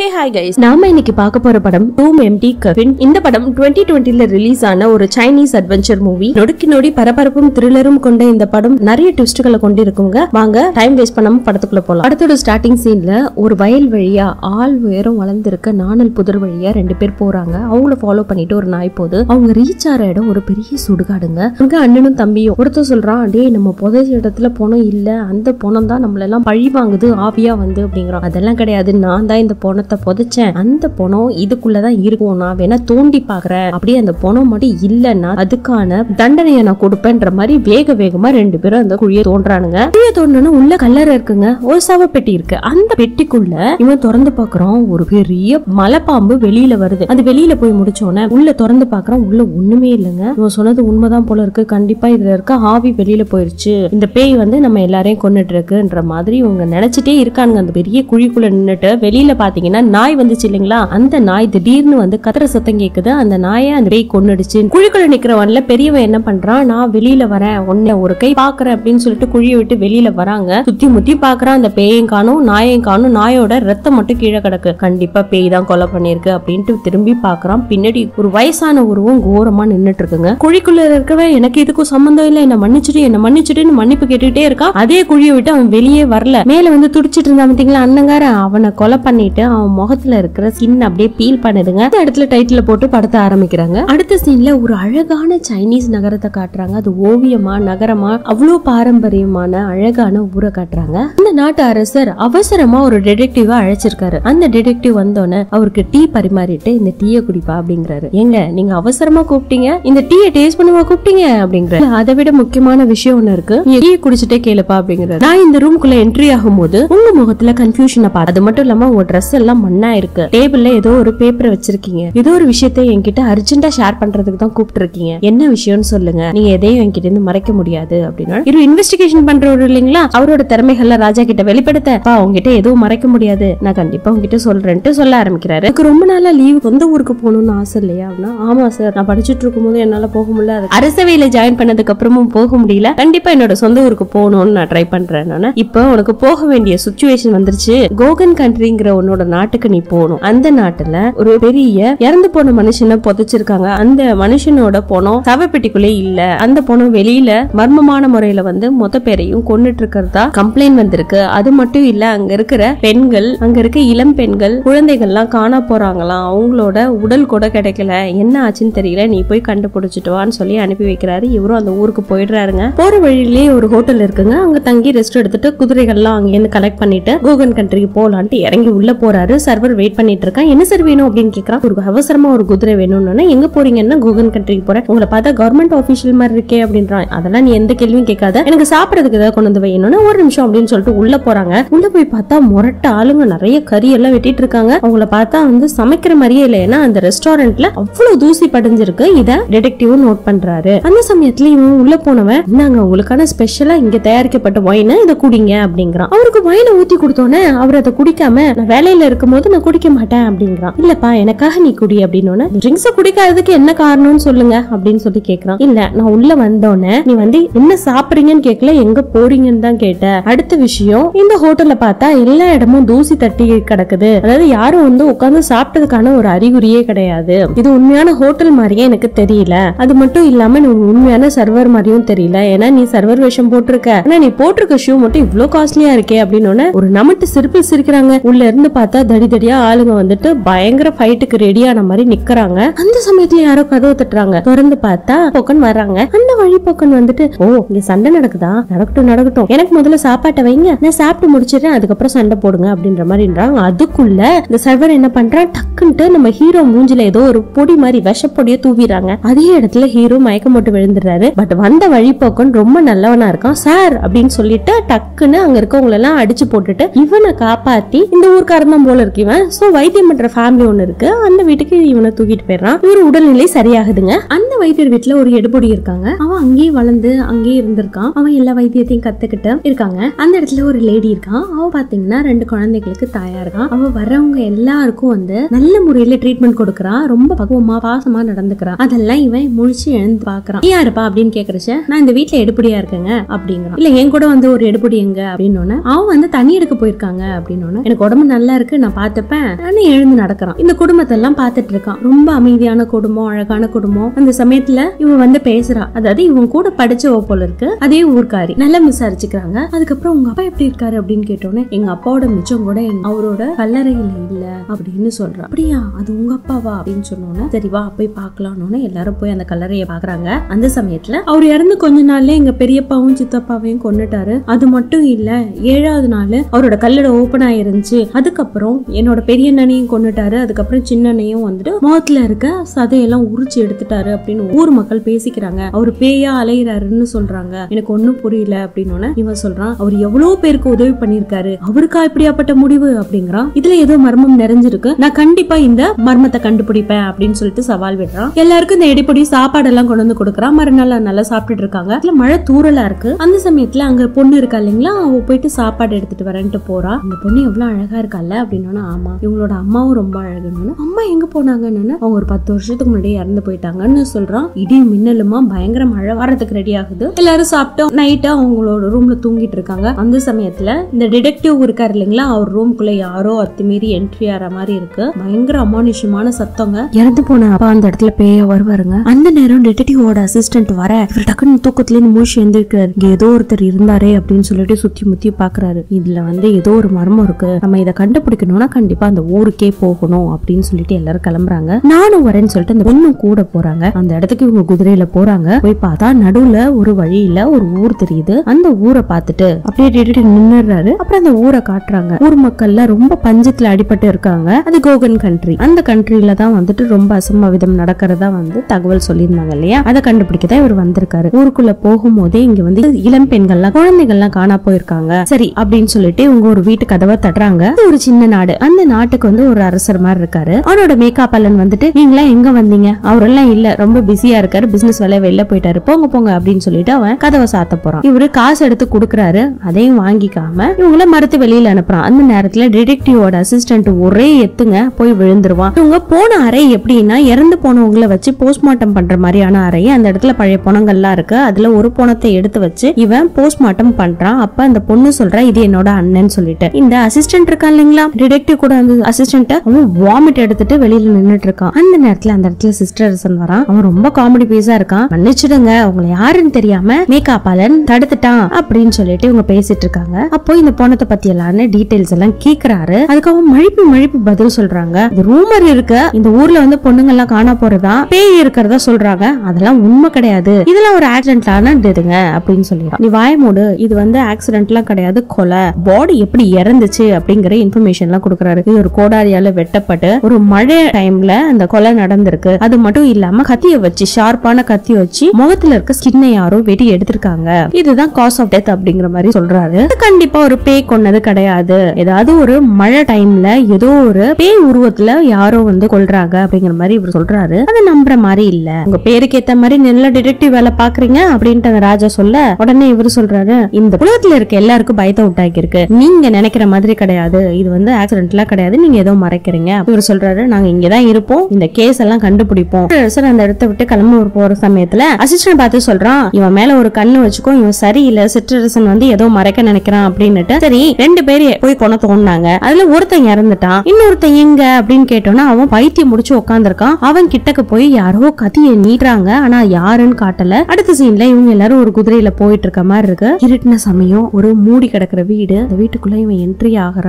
Hey hi guys, நாம இன்னைக்கு பார்க்க போற படம் Tomb Empty Coffin. இந்த படம் 2020ல ரிலீஸ் ஆன ஒரு சைனீஸ் அட்வென்ச்சர் மூவி. நொடிக்கு நொடி பரபரப்பும் த்ரில்லரும் கொண்ட இந்த படம் நிறைய ட்விஸ்ட்களை கொண்டிருக்குங்க. வாங்க டைம் வேஸ்ட் பண்ணாம படத்துக்குள்ள போலாம். அடுத்தது ஸ்டார்டிங் சீன்ல ஒரு வயல் வழியா ஆள் உயரம் வளர்ந்திருக்க நாணல் புதர் வழியா ரெண்டு பேர் போறாங்க. அவங்கள ஃபாலோ பண்ணிட்டு ஒரு நாய் போகுது. அவங்க ரீச் ஆற இடம் ஒரு பெரிய சுடுகாடுங்க. அங்க அண்ணனும் தம்பியும் ஒருத்தர் சொல்றான், "டேய் நம்ம புதை இடத்துல போனோம் இல்ல. அந்த போனம் தான் நம்மள எல்லாம் பழி வாங்குது, ஆவியா வந்து" அப்படிங்கறான். அதெல்லாம் கிடையாது, நான் தான் இந்த போன புதைச்சேன், அந்த பணம் இதுக்குள்ளதான் இருக்கும், நான் வேணா தோண்டி பாக்குறேன், அப்படியே அந்த பணம் மட்டும் இல்லன்னா அதுக்கான தண்டனையை நான் கொடுப்பேன்ற மாதிரி வேக வேகமா ரெண்டு பேரும் அந்த குழியை தோன்றானுங்க. குழியை தோண்டனா உள்ள கல்லறை இருக்குங்க, ஒரு சவ பெட்டி இருக்கு. அந்த பெட்டிக்குள்ள இவன் திறந்து பாக்குறான், ஒரு பெரிய மலைப்பாம்பு வெளியில வருது. அது வெளியில போய் முடிச்சோடனே உள்ள திறந்து பாக்குறான், உள்ள ஒண்ணுமே இல்லைங்க. இவன் சொன்னது உண்மைதான் போல இருக்கு, கண்டிப்பா இதுல இருக்க ஆவி வெளியில போயிருச்சு, இந்த பேய் வந்து நம்ம எல்லாரையும் கொண்டுட்டு இருக்குன்ற மாதிரி இவங்க நினைச்சிட்டே இருக்கானுங்க. அந்த பெரிய குழிக்குள்ள நின்னுட்டு வெளியில பாத்தீங்கன்னா நாய் வந்துச்சு இல்லைங்களா, அந்த நாய் திடீர்னு வந்து கத்திர சத்தம் கேக்குது. அந்த நாயை அந்த பேய் கொன்னுடுச்சு. குழிக்குள்ள நிக்கிறவன்ல பெரியவன் என்ன பண்றான், நான் வெளியில வரேன், உன்னை ஒரு கை பாக்குறேன் அப்படின்னு சொல்லிட்டு குழியை விட்டு வெளியில வராங்க. சுத்தி முத்தி பாக்குறான், அந்த பேயையும் காணும், நாயையும் காணும், நாயோட ரத்தம் மட்டும் கீழே கிடக்கு. கண்டிப்பா பேய் தான் கொலை பண்ணிருக்கு அப்படின்ட்டு திரும்பி பாக்குறான். பின்னாடி ஒரு வயசான உருவம் கோரமா நின்னுட்டு இருக்குங்க. குழிக்குள்ள இருக்கவன் எனக்கு இதுக்கும் சம்பந்தம் இல்ல, என்ன மன்னிச்சுட்டு என்ன மன்னிச்சுட்டுன்னு மன்னிப்பு கேட்டுட்டே இருக்கான். அதே குழியை விட்டு அவன் வெளியே வரல. மேல வந்து துடிச்சிட்டு இருந்தான் பாத்தீங்களா அண்ணங்கார, அவனை கொலை பண்ணிட்டு அவன் முகத்துல இருக்கிற ஸ்கின் அப்படியே பீல் பண்ணுதுங்க. அந்த இடத்துல டைட்டில் போட்டு படத்தை ஆரம்பிக்கிறாங்க. அடுத்த சீன்ல ஒரு அழகான சைனீஸ் நகரத்தை காட்டுறாங்க. அது ஓவியமா நகரமா அவ்வளவு பாரம்பரியமான அழகான ஊரை காட்டுறாங்க. அந்த நாட்டு அரசர் அவசரமா ஒரு டிடெக்டிவா அழைச்சிருக்காரு. அந்த டிடெக்டிவ் வந்தோடனே அவருக்கு டீ பரிமாறிட்டு இந்த டீயை குடிப்பா அப்படிங்கிறாரு. எங்க நீங்க அவசரமா கூப்பிட்டீங்க, இந்த டீயை டேஸ்ட் பண்ணுமா கூப்பிட்டீங்க அப்படிங்கிறாரு. அதை விட முக்கியமான விஷயம் ஒண்ணு இருக்கு, டீயை குடிச்சிட்டே கேளுப்பா அப்படிங்கிறாரு. நான் இந்த ரூம்குள்ள என்ட்ரி ஆகும் போது உங்க முகத்துல கன்ஃபியூஷனை பாரு, அது மட்டும் இல்லாம உங்க ட்ரெஸ் எல்லாம் மண்ணா இருக்கு, டேபிள்ல ஏதோ ஒரு பேப்பரை வச்சிருக்கீங்க, ஏதோ ஒரு விஷயத்தை என்கிட்ட அர்ஜென்டா ஷேர் பண்றதுக்கு தான் கூப்பிட்டு இருக்கீங்க, என்ன விஷயம்னு சொல்லுங்க, நீங்க எதையும் என்கிட்ட இருந்து மறைக்க முடியாது அப்படின்னா இரு இன்வெஸ்டிகேஷன் பண்றவரு இல்லைங்களா, அவரோட திறமைகள்ல ராஜா கிட்ட வெளிப்படுத்த, உங்ககிட்ட எதுவும் மறைக்க முடியாது, நான் கண்டிப்பா உங்ககிட்ட சொல்றேன்ட்டு சொல்ல ஆரம்பிக்கிறாரு. எனக்கு ரொம்ப நாளா லீவ் சொந்த ஊருக்கு போகணும்னு ஆசை இல்லையா அப்படின்னா, ஆமா சார் நான் படிச்சுட்டு இருக்கும் போது என்னால போக முடியல, அரசவையில ஜாயின் பண்ணதுக்கு அப்புறமும் போக முடியல, கண்டிப்பா என்னோட சொந்த ஊருக்கு போகணும்னு நான் ட்ரை பண்றேன், இப்ப உனக்கு போக வேண்டிய சுச்சுவேஷன் வந்துருச்சு, கோகன் கண்ட்ரிங்கிற உன்னோட நாட்டுக்கு நீ போனும், அந்த நாட்டுல ஒரு பெரிய இறந்து போன மனுஷனை புதைச்சிருக்காங்க, அந்த மனுஷனோட பணம் சவப்பெட்டிக்குள்ளே இல்ல, அந்த பணம் வெளியில மர்மமான முறையில வந்து மொத்த பேரையும் கொன்னுட்டு இருக்கிறதா கம்ப்ளைண்ட் வந்திருக்கு, அது மட்டும் இல்ல அங்க இருக்கிற பெண்கள், அங்க இருக்க இளம் பெண்கள் குழந்தைகள்லாம் காண போறாங்களாம், அவங்களோட உடல் கூட கிடைக்கல, என்ன ஆச்சுன்னு தெரியல, நீ போய் கண்டுபிடிச்சிட்டு வான்னு சொல்லி அனுப்பி வைக்கிறாரு. இவரும் அந்த ஊருக்கு போயிடுறாருங்க. போற வழியிலேயே ஒரு ஹோட்டல் இருக்குங்க, அங்க தங்கி ரெஸ்ட் எடுத்துட்டு குதிரைகள்லாம் அங்க இருந்து கலெக்ட் பண்ணிட்டு கோகன் கண்ட்ரிக்கு போலான்ட்டு இறங்கி உள்ள போறாரு. சர்வர் வெயிட் பண்ணிட்டு இருக்கான். என்ன சார் வேணும் அப்படின்னு கேக்குறான். ஒரு அவசரமா ஒரு குதிரை வேணும்னா, எங்க போறீங்கன்னா கோகன் கண்ட்ரிக்கு போறேன், உங்களை பார்த்தா கவர்மெண்ட் ஆபீஷியல் மாதிரி இருக்கே அப்படின்றான். அதெல்லாம் நீ எந்த கேள்வியும் கேட்காத, எனக்கு சாப்பிடறதுக்கு ஏதாவது கொண்டு வந்து வைக்கணும்னா ஒரு நிமிஷம் அப்படின்னு சொல்லிட்டு உள்ள போறாங்க. உள்ள போய் பார்த்தா முரட்ட ஆளுங்க, நிறைய கறி எல்லாம் வெட்டிட்டு இருக்காங்க. அவங்கள பார்த்தா வந்து சமைக்கிற மாதிரியே இல்ல, ஏன்னா அந்த ரெஸ்டாரண்ட்ல அவ்வளவு தூசி படிஞ்சிருக்கு. இத டிடெக்டிவ் நோட் பண்றாரு. அந்த சமயத்துல இவன் உள்ள போனவன், நாங்க உங்களுக்கான ஸ்பெஷலா இங்க தயாரிக்கப்பட்ட ஒயினை இதை குடிங்க அப்படிங்கிறான். அவருக்கு ஒயினை ஊத்தி கொடுத்தோன்னே அவர் அதை குடிக்காம, நான் வேலையில இருக்கும் போது நான் குடிக்க மாட்டேன் அப்படிங்கிறான். இல்லப்பா எனக்காக நீ குடி அப்படின்னு. ட்ரிங்க்ஸ் குடிக்காததுக்கு என்ன காரணம்னு சொல்லுங்க அப்படின்னு சொல்லி கேக்குறான். இல்ல நான் உள்ள வந்தோடனே நீ வந்து என்ன சாப்பிடுறீங்கன்னு கேட்கல, எங்க போறீங்கன்னு தான் கேட்ட. அடுத்த விஷயம், இந்த ஹோட்டல்ல பார்த்தா எல்லா இடமும் தூசி தட்டி கிடக்குது, அதாவது யாரும் வந்து உட்கார்ந்து சாப்பிட்டதுக்கான ஒரு அறிகுறியே கிடையாது, இது உண்மையான ஹோட்டல் மாதிரியே எனக்கு தெரியல, அது மட்டும் இல்லாம நீ உண்மையான சர்வர் மாதிரியும் தெரியல, ஏன்னா நீ சர்வர் வேஷம் போட்டிருக்க, ஆனா நீ போட்டிருக்க ஷூ மட்டும் இவ்வளவு காஸ்ட்லியா இருக்கே அப்படின்னு ஒரு நமட்டு சிரிப்பு சிரிக்கிறாங்க. உள்ள இருந்து பார்த்தா தடி தடியா ஆளுங்க வந்துட்டு பயங்கர ஃபைட்டுக்கு ரெடியான மாதிரி நிக்கிறாங்க. அந்த சமயத்துல யாரோ கதவு தட்டுறாங்க. திறந்து பார்த்தா பொக்கன் வர்றாங்க. அந்த வழி பொக்கன் வந்துட்டு, ஓ இங்க சண்டை நடக்குதா, நடக்கட்டும் நடக்கட்டும், எனக்கு முதல்ல சாப்பாட்டை வைங்க, நான் சாப்பிட்டு முடிச்சிடறேன், அதுக்கப்புறம் சண்டை போடுங்க அப்படின்ற மாதிரின்றாங்க. அதுக்குள்ள இந்த சர்வர் என்ன பண்றான், டக்குன்ட்டு நம்ம ஹீரோ மூஞ்சில ஏதோ ஒரு பொடி மாதிரி விஷப்பொடிய தூவிறாங்க. அதே இடத்துல ஹீரோ மயக்கம் போட்டு விழுந்துடுறாரு. பட் வந்த வழி பொக்கன் ரொம்ப நல்லவனா இருக்கான். சார் அப்படின்னு சொல்லிட்டு டக்குன்னு அங்க இருக்கவங்களை எல்லாம் அடிச்சு போட்டுட்டு இவனை காப்பாத்தி, இந்த ஊர்க்காரன் தான் போல இருக்கு இவன், சோ வைத்தியம் பண்ற ஃபேமிலி ஒன்னு இருக்கு, அந்த வீட்டுக்கு இவனை தூக்கிட்டு போயிடறான். இவரு உடல்நிலை சரியாகுதுங்க. அந்த வைத்தியர் வீட்டுல ஒரு எடுபொடி இருக்காங்க, அவன் அங்கேயே வளர்ந்து அங்கேயே இருந்திருக்கான், அவன் எல்லா வைத்தியத்தையும் கத்துக்கிட்டு இருக்காங்க. அந்த இடத்துல ஒரு லேடி இருக்கான். அவ பாத்தீங்கன்னா ரெண்டு குழந்தைகளுக்கு தாயா இருக்கான். அவ வரவங்க எல்லாருக்கும் வந்து நல்ல முறையில ட்ரீட்மெண்ட் கொடுக்கறா, ரொம்ப பக்குவமா பாசமா நடந்துக்கிறா. அதெல்லாம் இவன் முழிச்சு எழுந்து பாக்குறான். நீ யாருப்பா அப்படின்னு கேக்குறச்ச, நான் இந்த வீட்டுல எடுப்படியா இருக்கேங்க அப்படிங்கிறான். இல்ல என் கூட வந்து ஒரு எடுப்படி எங்க அப்படின்னு, அவன் வந்து தண்ணி எடுக்க போயிருக்காங்க அப்படின்னு, எனக்கு உடம்பு நல்லா இருக்கு நான் பாத்துப்பேன் நானே எழுந்து நடக்கிறான். இந்த குடும்பத்தெல்லாம் பாத்துட்டு இருக்கான். ரொம்ப அமைதியான குடும்பம், அழகான குடும்பம். அந்த சமயத்துல இவன் வந்து பேசுறா, அதாவது இவன் கூட படிச்சவ போல இருக்கு, அதே ஊர்க்காரி. நல்லா விசாரிச்சுக்கிறாங்க. அதுக்கப்புறம் உங்க அப்பா எப்படி இருக்காரு அப்படின்னு கேட்டோன்னே, எங்க அப்பாவோட மிச்சம் கூட அவரோட கல்லறையில இல்ல அப்படின்னு சொல்றான். அப்படியா, அது உங்க அப்பாவா அப்படின்னு சொன்னோன்னே, சரிவா போய் பாக்கலாம்னு எல்லாரும் போய் அந்த கல்லறைய பாக்குறாங்க. அந்த சமயத்துல அவர் இறந்து கொஞ்ச நாள்ல எங்க பெரியப்பாவும் சித்தப்பாவையும் கொண்டுட்டாரு. அது மட்டும் இல்ல, 7வது நாள் அவரோட கல்லறை ஓபன் ஆயிருந்துச்சு. அதுக்கப்புறம் என்னோட பெரிய அண்ணனையும் கொண்டுட்டாரு. அதுக்கப்புறம் சின்ன அண்ணையும் வந்துட்டு முகத்துல இருக்க சதையெல்லாம் உரிச்சு எடுத்துட்டாரு அப்படின்னு ஊர் மக்கள் பேசிக்கிறாங்க. அவரு பேயா அலையிறாருன்னு சொல்றாங்க. எனக்கு ஒன்னும் புரியல அப்படின்னு இவன் சொல்றான். அவர் எவ்வளவு பேருக்கு உதவி பண்ணிருக்காரு, அவருக்கா இப்படியாப்பட்ட முடிவு அப்படிங்கிறான். இதுல ஏதோ மர்மம் நிறைஞ்சிருக்கு, நான் கண்டிப்பா இந்த மர்மத்தை கண்டுபிடிப்பேன் அப்படின்னு சொல்லிட்டு சவால் விடுறான். எல்லாருக்கும் இந்த எடிப்படி சாப்பாடு எல்லாம் கொண்டு வந்து கொடுக்கறான். மறுநாள் நல்லா சாப்பிட்டுட்டு இருக்காங்க. இதுல மழை தூரலா இருக்கு. அந்த சமயத்துல அங்க பொண்ணு இருக்கா இல்லைங்களா, அவ போயிட்டு சாப்பாடு எடுத்துட்டு வரேன்ட்டு போறா. அந்த பொண்ணு எவ்வளவு அழகா இருக்கால அப்படின்னு, ஆமா இவங்களோட அம்மாவும் ரொம்ப அழகுன்னு. அம்மா எங்க போனாங்கன்னு, அவங்க ஒரு 10 வருஷத்துக்கு முன்னாடி இறந்து போயிட்டாங்கன்னு சொல்றான். இடி மின்னலுமா பயங்கர மழை வரதுக்கு ரெடி ஆகுது. எல்லாரும் சாப்பிட்டு நைட்டா அவங்களோட ரூம்ல தூங்கிட்டு இருக்காங்க. அந்த சமயத்துல இந்த டிடெக்டிவ் இருக்காரு இல்லைங்களா, அவர் ரூம்குள்ள யாரோ அத்துமீறி என்ட்ரி ஆற மாதிரி இருக்கு. பயங்கர அமானுஷமான சத்தங்க. இறந்து போன அப்பா அந்த இடத்துல பேய வருவாருங்க. அந்த நேரம் டிடெக்டிவோட அசிஸ்டன்ட் வர, இவர் டக்குன்னு தூக்கத்துல மூச்சு எழுந்திருக்காரு. இங்க ஏதோ ஒருத்தர் இருந்தாரே அப்படின்னு சொல்லிட்டு சுத்தி முத்தி பாக்குறாரு. இதுல வந்து ஏதோ ஒரு மர்மம் இருக்கு, நம்ம இதை கண்டுபிடிக்கணும்னா கண்டிப்பா அந்த ஊருக்கே போகணும் அப்படின்னு சொல்லிட்டு எல்லாரும் கிளம்புறாங்க. நானும் வரேன்னு சொல்லிட்டு அந்த பொண்ணு கூட போறாங்க. அந்த இடத்துக்கு இவங்க குதிரையில போறாங்க. போய் பார்த்தா நடுவுல ஒரு வழியில ஒரு ஊர் தெரியுது. அந்த ஊரை பார்த்துட்டு அப்படியே நின்னுறாரு. அப்புறம் அந்த ஊரை காட்டுறாங்க. ஊர் மக்கள்ல ரொம்ப பஞ்சத்துல அடிபட்டு இருக்காங்க. அது கோகன் கண்ட்ரி. அந்த கண்ட்ரில தான் வந்துட்டு ரொம்ப அசம்பாவிதம் நடக்கிறதா வந்து தகவல் சொல்லியிருந்தாங்க இல்லையா, அதை கண்டுபிடிக்கதான் இவர் வந்திருக்காரு. ஊருக்குள்ள போகும்போதே இங்க வந்து இளம் பெண்கள்லாம் குழந்தைகள்லாம் காணா போயிருக்காங்க. சரி அப்படின்னு சொல்லிட்டு இவங்க ஒரு வீட்டு கதவை தட்டுறாங்க. ஒரு சின்ன நாடு. அந்த நாட்டுக்கு வந்து ஒரு அரசர் மாதிரி இருக்காரு. அவனோட மேக்கப் அலன் வந்துட்டு, நீங்களா எங்க வந்தீங்க? அவரெல்லாம் இல்ல, ரொம்ப பிஸியா இருக்காரு, பிசினஸ் வேலையை வெளில போயிட்டாரு, போங்க போங்க அப்படின்னு சொல்லிட்டு அவன் கதவை சாத்த போறான். இவரு காசு எடுத்து குடுக்கறாரு, அதையும் வாங்கிக்காம இவங்கள மறுத்து வெளியில அனுப்புறான். அந்த நேரத்துல டிடெக்டிவோட அசிஸ்டன்ட் ஒரே எத்துங்க போய் விழுந்துருவான். இவங்க போன அறை எப்படின்னா, இறந்து போனவங்களை வச்சு போஸ்ட்மார்ட்டம் பண்ற மாதிரியான அறை. அந்த இடத்துல பழைய பணங்கள்லாம் இருக்கு. அதுல ஒரு பணத்தை எடுத்து வச்சு இவன் போஸ்ட்மார்ட்டம் பண்றான். அப்ப அந்த பொண்ணு சொல்றா, இது என்னோட அண்ணன் சொல்லிட்டு. இந்த அசிஸ்டன்ட் இருக்கான் இல்லைங்களா, டிடெக்டிவ் கூட வந்து அசிஸ்டன்ட் அவன் வாமிட் எடுத்துட்டு வெளியில நின்னுட்டு இருக்கான். அந்த நேரத்துல அந்த இடத்துல சிஸ்டர் வரான். அவன் ரொம்ப காமெடி பீஸா இருக்கான். மன்னிச்சிடுங்க, உங்களை யாருன்னு தெரியாம மேக்கப் ஆளன் தடுத்துட்டான் அப்படின்னு சொல்லிட்டு இவங்க பேசிட்டு இருக்காங்க. அப்போ இந்த பணத்தை பத்தி எல்லாரும் டீடைல்ஸ் எல்லாம் கேக்குறாரு. அதுக்காக மழிப்பு மழிப்பு பதில் சொல்றாங்க. இந்த ரூமர் இருக்கு, இந்த ஊர்ல வந்து பொண்ணுங்க எல்லாம் காண போறதா, பேய் இருக்கிறதா சொல்றாங்க. அதெல்லாம் உண்மை கிடையாது, இதெல்லாம் ஒரு ஆக்சிடென்ட்லான இதுங்க அப்படின்னு சொல்லிடுறான். நீ வாய மூடு, இது வந்து ஆக்சிடென்ட்லாம் கிடையாது, கொலை. பாடி எப்படி இறந்துச்சு அப்படிங்கிற இன்ஃபர்மேஷன் எல்லாம் கொடுக்கறாரு. இது ஒரு கோடாரியால வெட்டப்பட்டு ஒரு மழை டைம்ல அந்த கொலை நடந்திருக்கு. அது மட்டும் இல்லாம கத்திய வச்சு, ஷார்ப்பான கத்திய வச்சு முகத்துல இருக்க ஸ்கின்னை யாரோ வெட்டி எடுத்திருக்காங்க. இதுதான் காஸ் ஆஃப் டெத் அப்படிங்கிற மாதிரி சொல்றாரு. கண்டிப்பா ஒரு பேய் கொன்னது கிடையாது, ஏதாவது ஒரு மழை டைம்ல ஏதோ ஒரு பேய் உருவத்துல யாரோ வந்து கொல்றாங்க அப்படிங்கிற மாதிரி இவர் சொல்றாரு. அதை நம்புற மாதிரி இல்ல. உங்க பேருக்கு ஏத்த மாதிரி நல்ல டிடெக்டிவ் வேலை பாக்குறீங்க அப்படின்ட்டு அந்த ராஜா சொல்ல, உடனே இவர் சொல்றாரு, இந்த உலகத்துல இருக்க எல்லாருக்கும் பயத்தை உண்டாக்கி இருக்கு, நீங்க நினைக்கிற மாதிரி கிடையாது, இது வந்து ஆக்சிடென்ட்லாம் கிடையாது, நீங்க ஏதோ மறைக்கிறீங்க. இவர் சொல்றாரு, நாங்க இங்கதான் இருப்போம், இந்த கேஸ் எல்லாம் கண்டுபிடிப்போம். அந்த இடத்த விட்டு கிளம்ப போற சமயத்துல அசிஸ்டன்ட் பார்த்து சொல்றான், இவன் மேல ஒரு கண்ணு வச்சுக்கோ, இவன் சரியில்லை, சிற்றரசன் வந்து ஏதோ மறைக்க நினைக்கிறான் அப்படின்னு. சரி, 2 பேர் போய் கொண தோண்டாங்க. அதுல ஒருத்தன் இறந்துட்டான், இன்னொருத்தன் எங்க அப்படின்னு கேட்டோம்னா அவன் பைத்தியம் முடிச்சு உட்காந்துருக்கான். அவன் கிட்டக்கு போய் யாரோ கத்திய நீட்டுறாங்க, ஆனா யாருன்னு காட்டல. அடுத்த சீன்ல இவங்க எல்லாரும் ஒரு குதிரையில போயிட்டு இருக்க மாதிரி இருக்கு. இருட்டின சமயம் ஒரு மூடி கிடக்குற வீடு, அந்த வீட்டுக்குள்ள இவன் என்ட்ரி ஆகிறான்.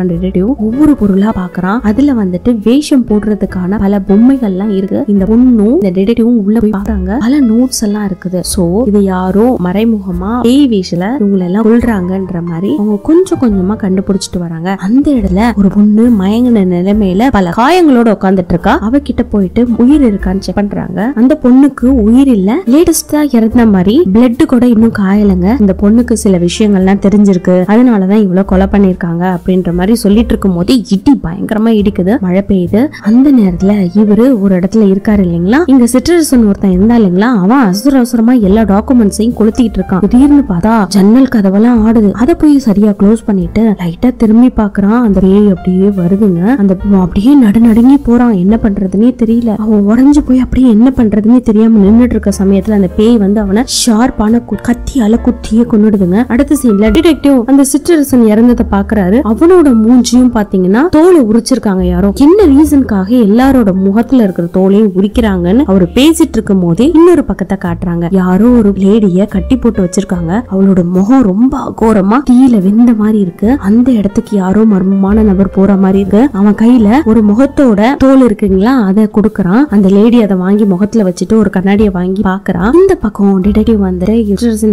ஒவ்வொரு பொருளா பாக்குறான். அதுல வந்துட்டு வேஷம் போடுறதுக்கான பல பொம்மைகள் எல்லாம் இருக்கு. இந்த பொண்ணும் இந்த டிடெக்டிவும் உள்ள போய் பாக்குறாங்க. பல நோட்ஸ் எல்லாம் இருக்குது. சோ இது யாரோ மறைமுகமா பேய் வீசுல இவங்களை எல்லாம் கொள்றாங்கன்ற மாதிரி அவங்க கொஞ்சம் கொஞ்சமா கண்டுபிடிச்சிட்டு வராங்க. அந்த இடத்துல ஒரு பொண்ணு மயங்கின நிலைமையில பல காயங்களோட உட்காந்துட்டு இருக்கா. அவகிட்ட போயிட்டு உயிர் இருக்கான்னு செக் பண்றாங்க. அந்த பொண்ணுக்கு உயிர் இல்ல, லேட்டஸ்டா இறந்த மாதிரி பிளட் கூட இன்னும் காயலங்க. இந்த பொண்ணுக்கு சில விஷயங்கள்லாம் தெரிஞ்சிருக்கு, அதனாலதான் இவ்வளவு கொலை பண்ணிருக்காங்க அப்படின்ற மாதிரி சொல்லிட்டு இருக்கும் போது இடி பயங்கரமா இடிக்குது. மழை பெய்யுது. அந்த நேரத்துல இவரு ஒரு இடத்துல இருக்காரு இல்லைங்களா, இங்க சிற்றரசன் ஒருத்தன் இருந்தா இல்லைங்களா, அவன் அவசர அவசரமா எல்லா டாக்குமெண்ட்ஸையும் கொளுத்திட்டு இருக்கான். திடீர்னு பார்த்தா ஜன்னல் கதவெல்லாம் ஆடுது. அதை போய் கதவையை சரியா க்ளோஸ் பண்ணிட்டு லைட்டா திரும்பி பார்க்கறான். அந்த பேய் அப்படியே வருதுங்க. அந்த அப்படியே நடுநடுங்கி போறான். என்ன பண்றதுன்னே தெரியல. அவன் உடஞ்சு போய் அப்படியே என்ன பண்றதுன்னே தெரியாம நின்னுட்டு இருக்க சமயத்துல அந்த பேய் வந்து அவனை ஷார்ப்பான கத்தியால குத்தியே கொன்னுடுதுங்க. அடுத்த சீன்ல டிடெக்டிவ் அந்த சிற்றரசன் இறந்ததை பாக்குறாரு. அவனோட மூஞ்சியும் பாத்தீங்கன்னா தோலை உரிச்சிருக்காங்க யாரோ. என்ன ரீசனுக்காக எல்லாரோட முகத்துல இருக்கிற தோலையும் உரிக்கிறாங்கன்னு அவரு பேசிட்டு இருக்கும் போதே இன்னொரு பக்கத்தை காட்டுறாங்க. யாரோ ஒரு லேடிய கட்டி போட்டு வச்சிருக்காங்க. அவளோட முகம் ரொம்ப அகோரமா தீயில வெந்த மாதிரி இருக்கு. அந்த இடத்துக்கு யாரோ மர்மமான நபர் போற மாதிரி இருக்கு. அவன் கையில ஒரு முகத்தோட தோல் இருக்குங்களா, அதை கொடுக்கறான். அந்த லேடி அதை வாங்கி முகத்துல வச்சுட்டு ஒரு கண்ணாடிய வாங்கி பாக்குறான். இந்த பக்கம் டிடெக்டிவ் வந்து